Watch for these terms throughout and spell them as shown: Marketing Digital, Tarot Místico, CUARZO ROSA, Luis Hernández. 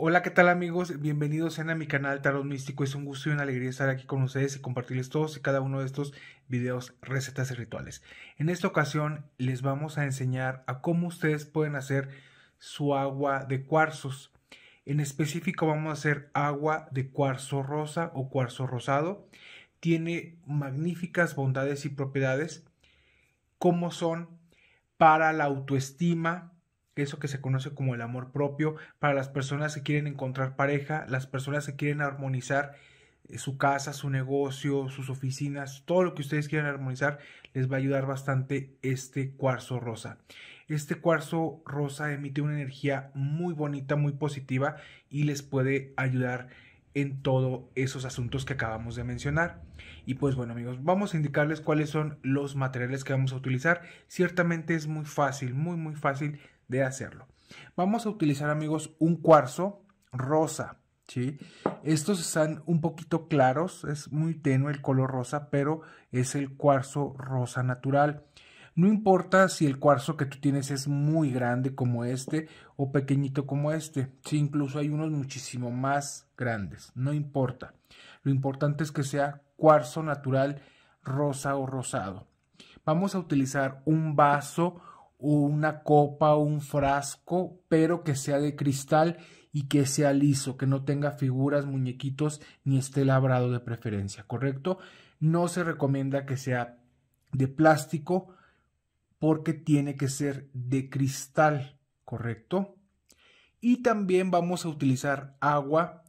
Hola, ¿qué tal amigos? Bienvenidos a mi canal Tarot Místico. Es un gusto y una alegría estar aquí con ustedes y compartirles todos y cada uno de estos videos, recetas y rituales. En esta ocasión les vamos a enseñar a cómo ustedes pueden hacer su agua de cuarzos. En específico vamos a hacer agua de cuarzo rosa o cuarzo rosado. Tiene magníficas bondades y propiedades, como son para la autoestima, eso que se conoce como el amor propio, para las personas que quieren encontrar pareja, las personas que quieren armonizar su casa, su negocio, sus oficinas, todo lo que ustedes quieran armonizar, les va a ayudar bastante este cuarzo rosa. Este cuarzo rosa emite una energía muy bonita, muy positiva y les puede ayudar en todos esos asuntos que acabamos de mencionar. Y pues bueno amigos, vamos a indicarles cuáles son los materiales que vamos a utilizar. Ciertamente es muy fácil, muy fácil de hacerlo. Vamos a utilizar amigos un cuarzo rosa, ¿sí? Estos están un poquito claros, es muy tenue el color rosa, pero es el cuarzo rosa natural. No importa si el cuarzo que tú tienes es muy grande como este o pequeñito como este, sí, incluso hay unos muchísimo más grandes, no importa. Lo importante es que sea cuarzo natural rosa o rosado. Vamos a utilizar un vaso o una copa o un frasco, pero que sea de cristal y que sea liso, que no tenga figuras, muñequitos, ni esté labrado de preferencia, ¿correcto? No se recomienda que sea de plástico porque tiene que ser de cristal, ¿correcto? Y también vamos a utilizar agua,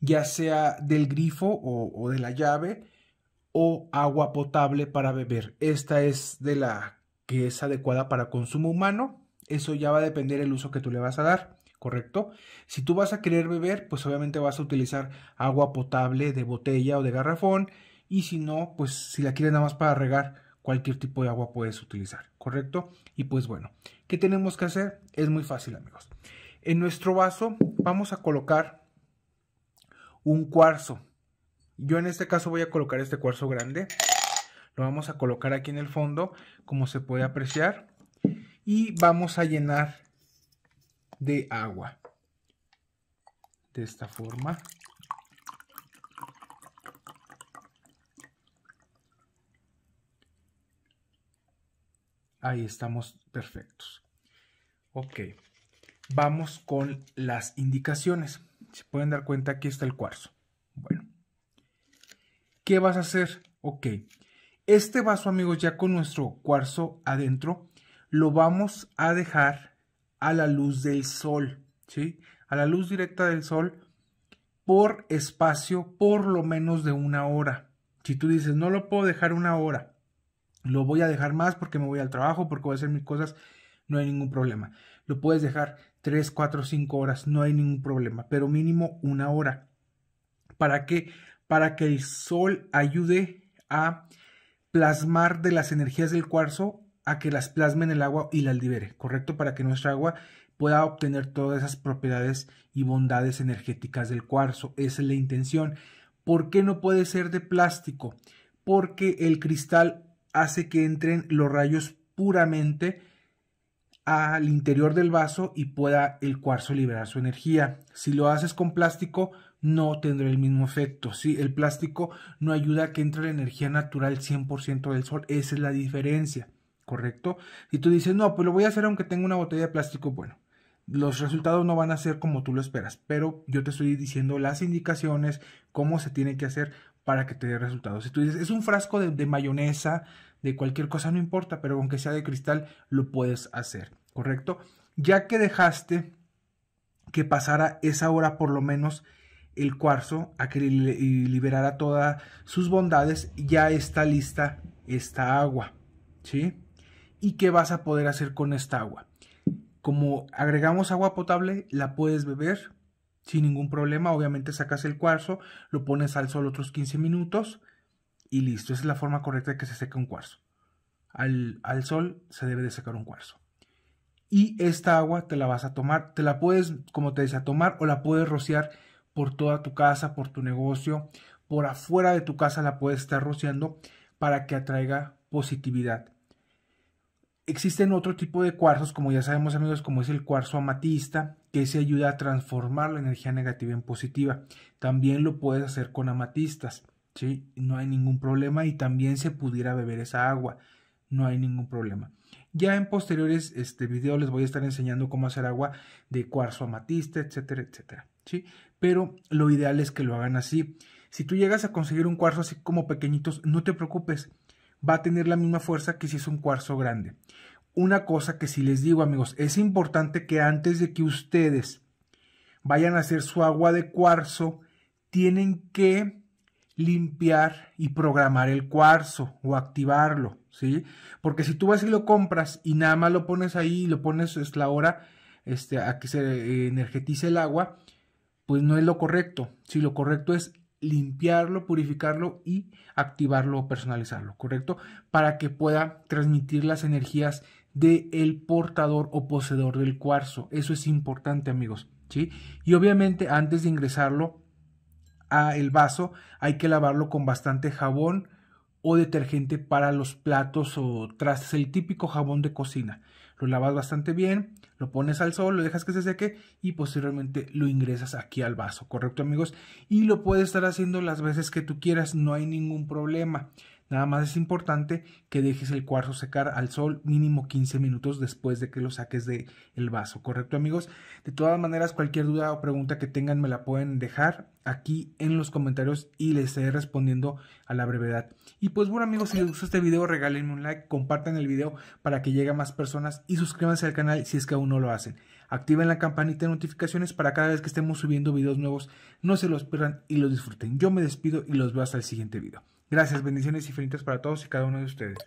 ya sea del grifo o de la llave, o agua potable para beber. Esta es de la que es adecuada para consumo humano. Eso ya va a depender del uso que tú le vas a dar, ¿correcto? Si tú vas a querer beber, pues obviamente vas a utilizar agua potable de botella o de garrafón, y si no, pues si la quieres nada más para regar, cualquier tipo de agua puedes utilizar, ¿correcto? Y pues bueno, ¿qué tenemos que hacer? Es muy fácil, amigos. En nuestro vaso vamos a colocar un cuarzo. Yo en este caso voy a colocar este cuarzo grande. Lo vamos a colocar aquí en el fondo, como se puede apreciar, y vamos a llenar de agua de esta forma. Ahí estamos perfectos. Ok, vamos con las indicaciones. Se pueden dar cuenta, aquí está el cuarzo. Bueno, ¿qué vas a hacer? Ok, este vaso, amigos, ya con nuestro cuarzo adentro, lo vamos a dejar a la luz del sol, ¿sí? A la luz directa del sol, por espacio por lo menos de una hora. Si tú dices, no lo puedo dejar una hora, lo voy a dejar más porque me voy al trabajo, porque voy a hacer mis cosas, no hay ningún problema. Lo puedes dejar 3, 4, 5 horas, no hay ningún problema, pero mínimo una hora. ¿Para qué? Para que el sol ayude a plasmar de las energías del cuarzo, a que las plasme en el agua y las libere, ¿correcto? Para que nuestra agua pueda obtener todas esas propiedades y bondades energéticas del cuarzo. Esa es la intención. ¿Por qué no puede ser de plástico? Porque el cristal hace que entren los rayos puramente al interior del vaso y pueda el cuarzo liberar su energía. Si lo haces con plástico, no tendrá el mismo efecto, ¿sí? El plástico no ayuda a que entre la energía natural 100% del sol. Esa es la diferencia, ¿correcto? Si tú dices, no, pues lo voy a hacer aunque tenga una botella de plástico, bueno, los resultados no van a ser como tú lo esperas, pero yo te estoy diciendo las indicaciones, cómo se tiene que hacer para que te dé resultados. Si tú dices, es un frasco de mayonesa, de cualquier cosa, no importa, pero aunque sea de cristal, lo puedes hacer, ¿correcto? Ya que dejaste que pasara esa hora por lo menos el cuarzo, a que liberara todas sus bondades, ya está lista esta agua, ¿sí? ¿Y qué vas a poder hacer con esta agua? Como agregamos agua potable, la puedes beber sin ningún problema. Obviamente sacas el cuarzo, lo pones al sol otros 15 minutos y listo. Esa es la forma correcta de que se seque un cuarzo. Al sol se debe de secar un cuarzo. Y esta agua te la vas a tomar, te la puedes, como te decía, tomar o la puedes rociar por toda tu casa, por tu negocio, por afuera de tu casa la puedes estar rociando para que atraiga positividad. Existen otro tipo de cuarzos, como ya sabemos amigos, como es el cuarzo amatista, que se ayuda a transformar la energía negativa en positiva. También lo puedes hacer con amatistas, ¿sí? No hay ningún problema, y también se pudiera beber esa agua, no hay ningún problema. Ya en posteriores videos les voy a estar enseñando cómo hacer agua de cuarzo amatista, etcétera, etcétera, ¿sí? Pero lo ideal es que lo hagan así. Si tú llegas a conseguir un cuarzo así como pequeñitos, no te preocupes, va a tener la misma fuerza que si es un cuarzo grande. Una cosa que sí les digo, amigos, es importante que antes de que ustedes vayan a hacer su agua de cuarzo, tienen que limpiar y programar el cuarzo o activarlo, ¿sí? Porque si tú vas y lo compras y nada más lo pones ahí, lo pones es la hora a que se energetice el agua, pues no es lo correcto. Sí, lo correcto es limpiarlo, purificarlo y activarlo o personalizarlo, ¿correcto? Para que pueda transmitir las energías del portador o poseedor del cuarzo. Eso es importante, amigos, ¿sí? Y obviamente antes de ingresarlo al vaso hay que lavarlo con bastante jabón o detergente para los platos o trastes, el típico jabón de cocina. Lo lavas bastante bien, lo pones al sol, lo dejas que se seque y posteriormente lo ingresas aquí al vaso, ¿correcto, amigos? Y lo puedes estar haciendo las veces que tú quieras, no hay ningún problema. Nada más es importante que dejes el cuarzo secar al sol mínimo 15 minutos después de que lo saques del vaso, ¿correcto, amigos? De todas maneras, cualquier duda o pregunta que tengan me la pueden dejar aquí en los comentarios y les estaré respondiendo a la brevedad. Y pues bueno, amigos, si les gustó este video, regálenme un like, compartan el video para que llegue a más personas y suscríbanse al canal si es que aún no lo hacen. Activen la campanita de notificaciones para cada vez que estemos subiendo videos nuevos, no se los pierdan y los disfruten. Yo me despido y los veo hasta el siguiente video. Gracias, bendiciones infinitas para todos y cada uno de ustedes.